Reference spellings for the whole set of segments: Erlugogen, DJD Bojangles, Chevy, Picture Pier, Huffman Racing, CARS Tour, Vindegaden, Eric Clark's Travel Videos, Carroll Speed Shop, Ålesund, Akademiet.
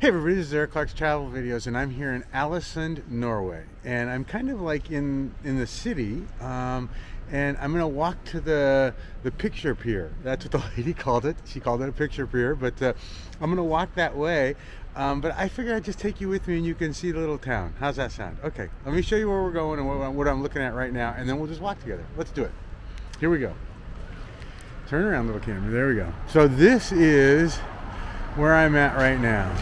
Hey everybody, this is Eric Clark's Travel Videos, and I'm here in Ålesund, Norway, and I'm kind of like in the city, and I'm gonna walk to the picture pier. That's what the lady called it. She called it a picture pier, but I'm gonna walk that way. But I figured I'd just take you with me, and you can see the little town. How's that sound? Okay, let me show you where we're going and what I'm looking at right now, and then we'll just walk together. Let's do it. Here we go. Turn around, little camera. There we go. So this is where I'm at right now.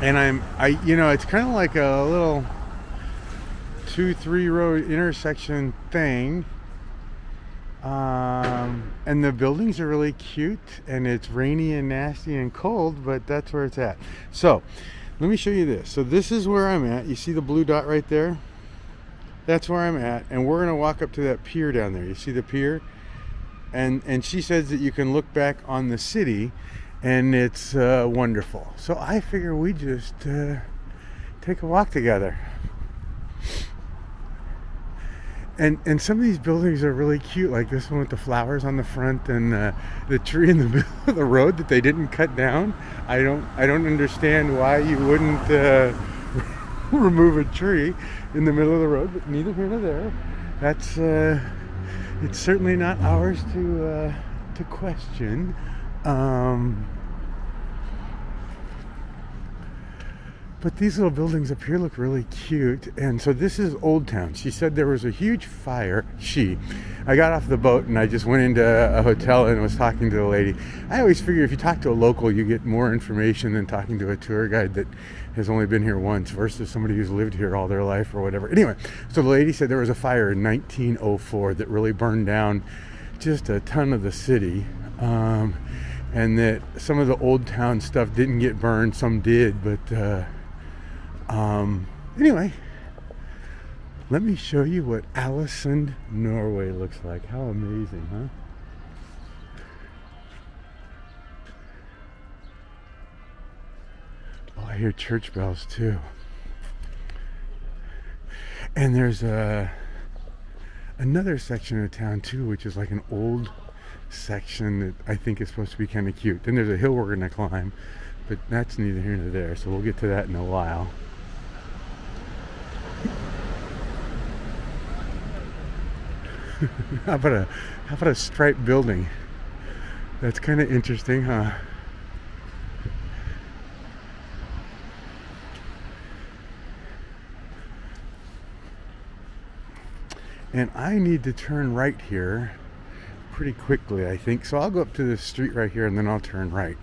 And I you know, it's kind of like a little 2-3 road intersection thing, and the buildings are really cute, and it's rainy and nasty and cold, but that's where it's at. So let me show you this. So this is where I'm at. You see the blue dot right there? That's where I'm at, and we're gonna walk up to that pier down there. You see the pier? And she says that you can look back on the city, and it's wonderful. So I figure we just take a walk together. And some of these buildings are really cute, like this one with the flowers on the front, and the tree in the middle of the road that they didn't cut down. I don't understand why you wouldn't remove a tree in the middle of the road, but neither here nor there. That's it's certainly not ours to question. But these little buildings up here look really cute. And so this is Old Town. She said there was a huge fire. I got off the boat and I just went into a hotel and was talking to the lady. I always figure if you talk to a local, you get more information than talking to a tour guide that has only been here once versus somebody who's lived here all their life or whatever. Anyway, so the lady said there was a fire in 1904 that really burned down just a ton of the city. And that some of the old town stuff didn't get burned, some did, but anyway, let me show you what Ålesund, Norway looks like. How amazing, huh? Oh, I hear church bells too. And there's another section of town too, which is like an old section that I think is supposed to be kind of cute. Then there's a hill we're gonna climb, but that's neither here nor there, so we'll get to that in a while. how about a striped building? That's kind of interesting, huh? And I need to turn right here pretty quickly, I think. So I'll go up to this street right here and then I'll turn right.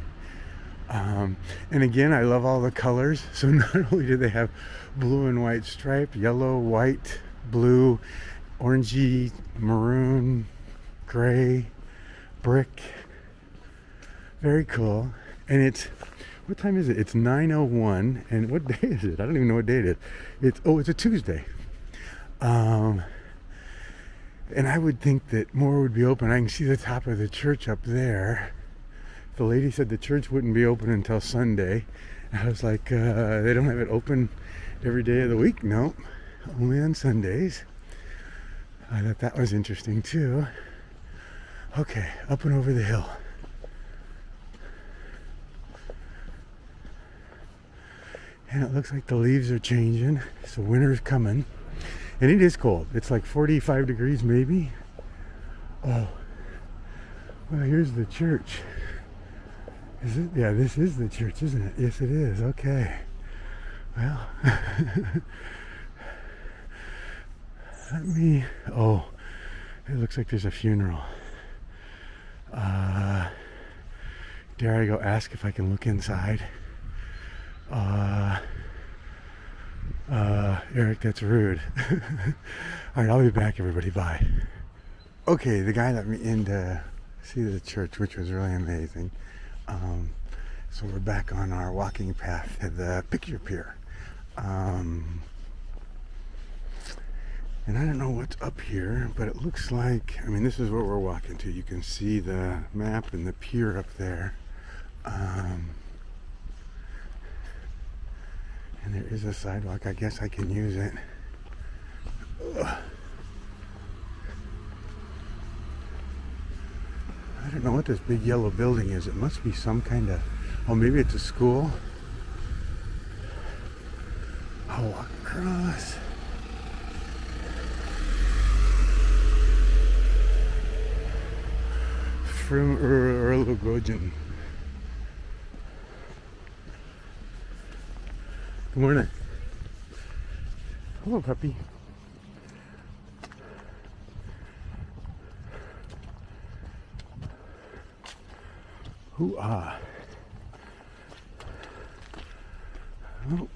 And again, I love all the colors. So not only do they have blue and white stripe, yellow, white, blue, orangey, maroon, gray, brick. Very cool. And it's, what time is it? It's 9:01. And what day is it? I don't even know what day it is. It's, oh, it's a Tuesday. And I would think that more would be open. I can see the top of the church up there. The lady said the church wouldn't be open until Sunday. I was like, they don't have it open every day of the week? Nope, only on Sundays. I thought that was interesting too. Okay, up and over the hill. And it looks like the leaves are changing, so winter's coming. And it is cold. It's like 45 degrees maybe. Oh, well, here's the church. Is it? Yeah, this is the church, isn't it? Yes, it is. Okay. Well, let me, oh, it looks like there's a funeral. Dare I go ask if I can look inside? Eric, that's rude. All right, I'll be back, everybody. Bye. Okay, the guy let me in to see the church, which was really amazing. So we're back on our walking path to the picture pier. And I don't know what's up here, but it looks like, I mean, this is what we're walking to. You can see the map and the pier up there. And there is a sidewalk. I guess I can use it. Ugh. I don't know what this big yellow building is. It must be some kind of, oh, maybe it's a school. I'll walk across. From Erlugogen. Good morning. Hello, puppy. Hoo-ah. Oh.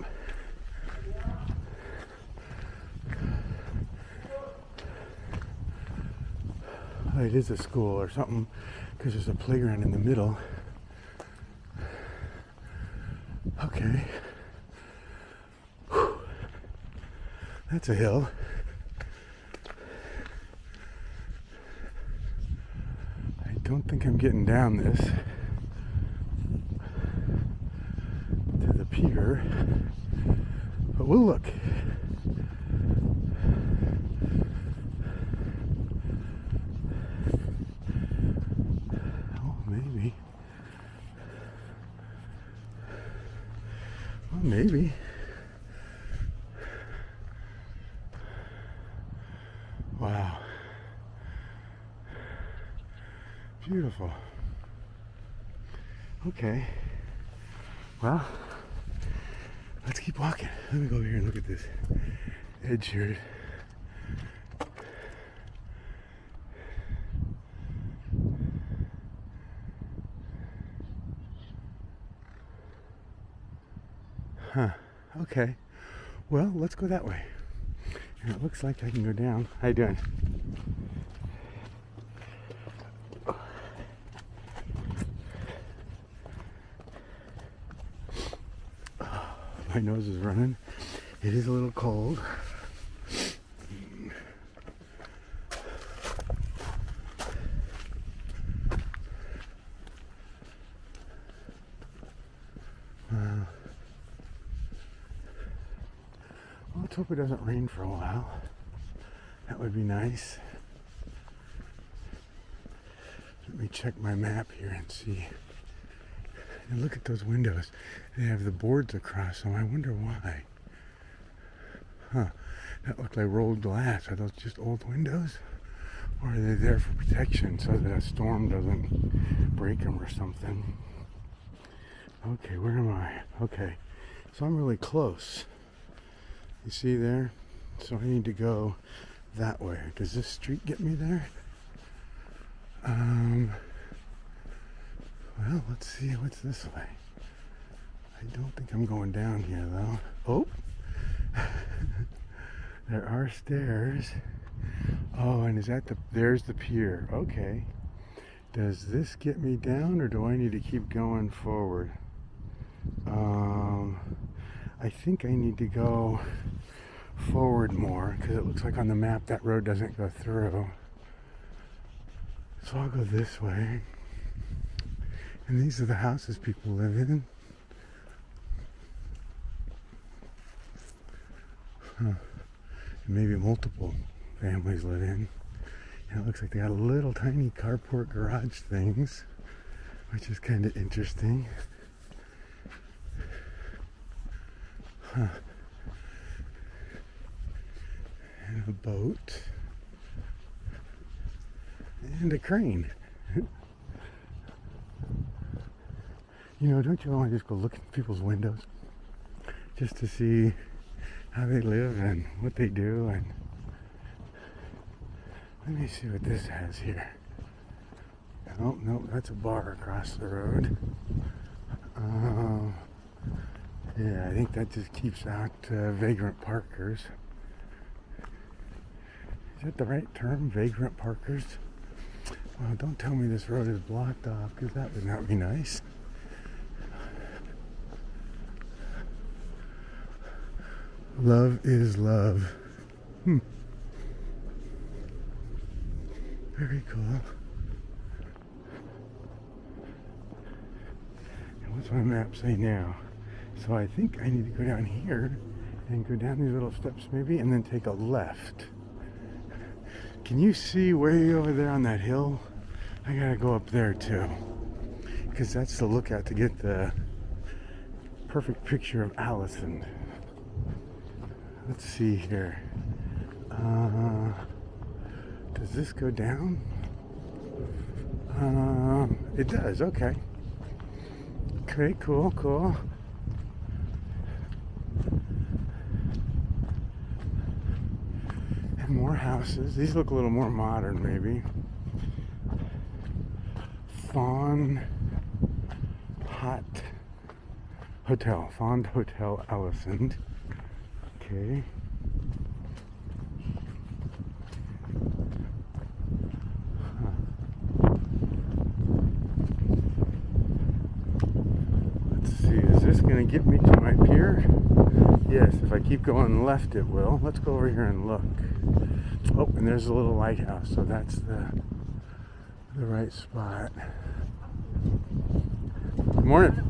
Oh, it is a school or something, because there's a playground in the middle. Okay. Whew. That's a hill. I don't think I'm getting down this to the pier, but we'll look. Maybe. Wow. Beautiful. Okay. Well, let's keep walking. Let me go over here and look at this edge here. Huh, okay. Well, let's go that way. And it looks like I can go down. How you doing? Oh, my nose is running. It is a little cold. Let's hope it doesn't rain for a while. That would be nice. Let me check my map here and see. And look at those windows. They have the boards across them. I wonder why. Huh. That looked like rolled glass. Are those just old windows? Or are they there for protection so that a storm doesn't break them or something? Okay, where am I? Okay. So I'm really close. You see there? So I need to go that way. Does this street get me there? Well, let's see what's this way. I don't think I'm going down here though. Oh! There are stairs. Oh, and is that there's the pier. Okay. Does this get me down or do I need to keep going forward? I think I need to go forward more because it looks like on the map that road doesn't go through. So I'll go this way. And these are the houses people live in. Huh. Maybe multiple families live in. And it looks like they got little tiny carport garage things, which is kind of interesting. Huh. And a boat and a crane. You know, don't you want to just go look at people's windows just to see how they live and what they do? And let me see what this has here. Oh no, that's a bar across the road. Yeah, I think that just keeps out vagrant parkers. Is that the right term? Vagrant parkers? Well, don't tell me this road is blocked off, because that would not be nice. Love is love. Hmm. Very cool. And what's my map say now? So I think I need to go down here and go down these little steps maybe and then take a left. Can you see way over there on that hill? I gotta go up there too, because that's the lookout to get the perfect picture of Ålesund. Let's see here. Does this go down? It does, okay. Okay, cool, cool. And more houses. These look a little more modern, maybe. Fond Hotel Ålesund. Okay. Let's see, is this going to get me to my pier? Yes, if I keep going left it will. Let's go over here and look. Oh, and there's a little lighthouse, so that's the right spot. Good morning.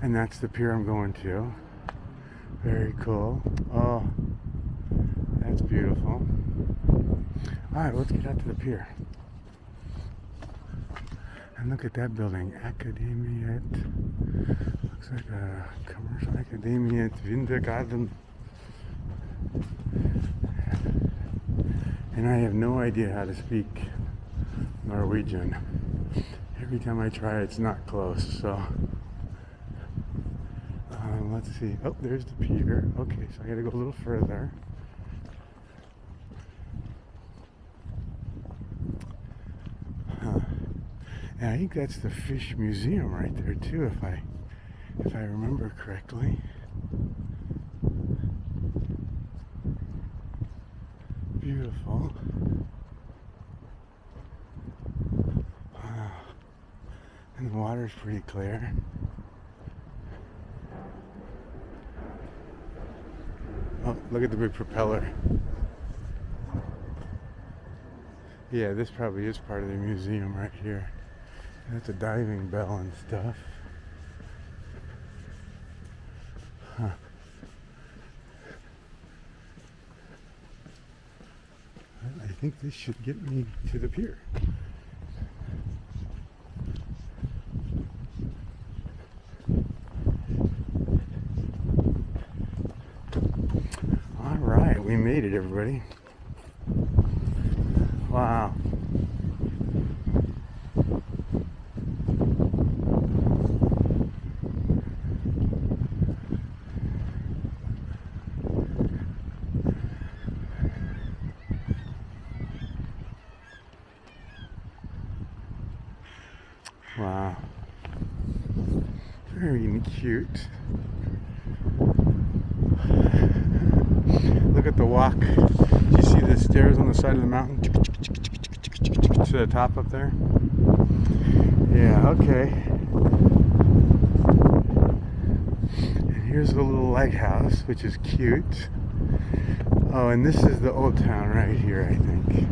And that's the pier I'm going to. Very cool. Oh, that's beautiful. All right, let's get out to the pier. And look at that building, Akademiet. Looks like a commercial Akademiet, Vindegaden. And I have no idea how to speak Norwegian. Every time I try, it's not close. So let's see. Oh, there's the pier. Okay, so I gotta go a little further. Huh. And I think that's the fish museum right there too, if I remember correctly. Beautiful. Wow. And the water's pretty clear. Oh, look at the big propeller. Yeah, this probably is part of the museum right here. That's a diving bell and stuff. Huh. I think this should get me to the pier. All right, we made it, everybody. Wow. Wow, very cute. Look at the walk. Do you see the stairs on the side of the mountain? To the top up there? Yeah, okay. And here's the little lighthouse, which is cute. Oh, and this is the old town right here, I think.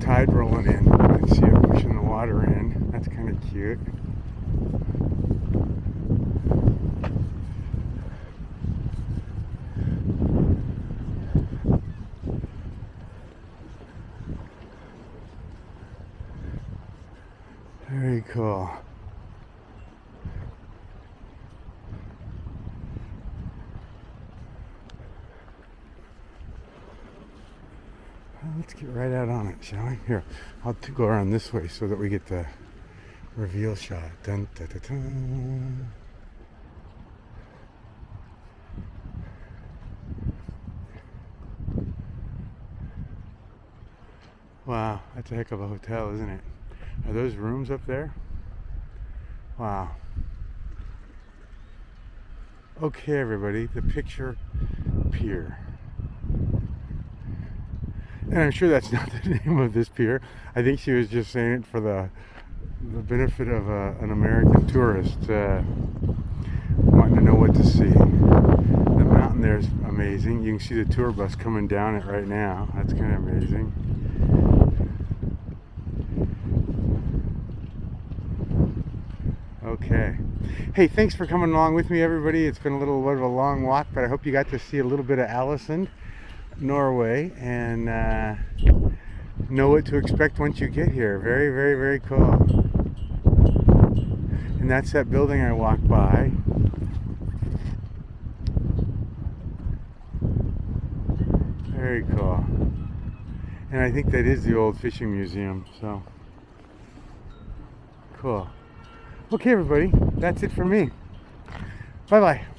Tide rolling in. You can see it pushing the water in. That's kind of cute. Very cool. Let's get right out on it, shall we? Here, I'll go around this way so that we get the reveal shot. Dun, da, da, da. Wow, that's a heck of a hotel, isn't it? Are those rooms up there? Wow. Okay, everybody, the picture pier. And I'm sure that's not the name of this pier. I think she was just saying it for the benefit of an American tourist wanting to know what to see. The mountain there is amazing. You can see the tour bus coming down it right now. That's kind of amazing. Hey, thanks for coming along with me, everybody. It's been a little bit of a long walk, but I hope you got to see a little bit of Ålesund, Norway, and know what to expect once you get here. Very, very, very cool. And that's that building I walked by. Very cool. And I think that is the old fishing museum, so cool. Okay, everybody, that's it for me. Bye-bye.